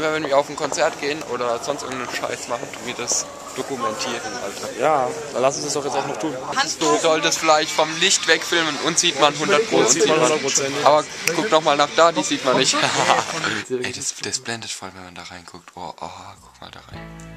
Immer wenn wir auf ein Konzert gehen oder sonst irgendeinen Scheiß machen, tun wir das dokumentieren, Alter. Ja, dann lass uns das doch jetzt auch noch tun. Du solltest vielleicht vom Licht wegfilmen und sieht man 100%. Aber guck nochmal nach da, die sieht man nicht. Ey, das blendet voll, wenn man da reinguckt. Oh, oh, guck mal da rein.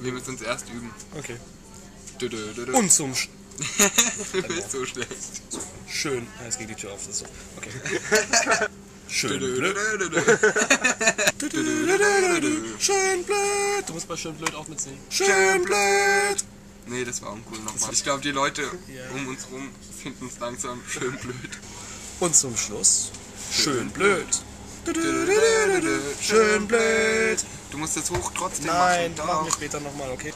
Wir müssen uns erst üben. Okay. Und zum Sch... Du bist so schlecht. Schön. Ah, jetzt geht die Tür auf. Das ist so. Okay. Schön blöd. Schön blöd. Du musst bei Schön blöd auch mitsingen. Schön blöd. Nee, das war uncool nochmal. Ich glaube, die Leute um uns rum finden es langsam schön blöd. Und zum Schluss... Schön blöd. Schön blöd. Du musst jetzt hoch trotzdem machen. Nein, das machen wir später nochmal, okay?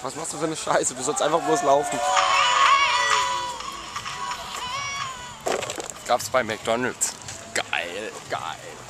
Was machst du für eine Scheiße? Du sollst einfach bloß laufen. Gab's bei McDonald's. Geil, geil.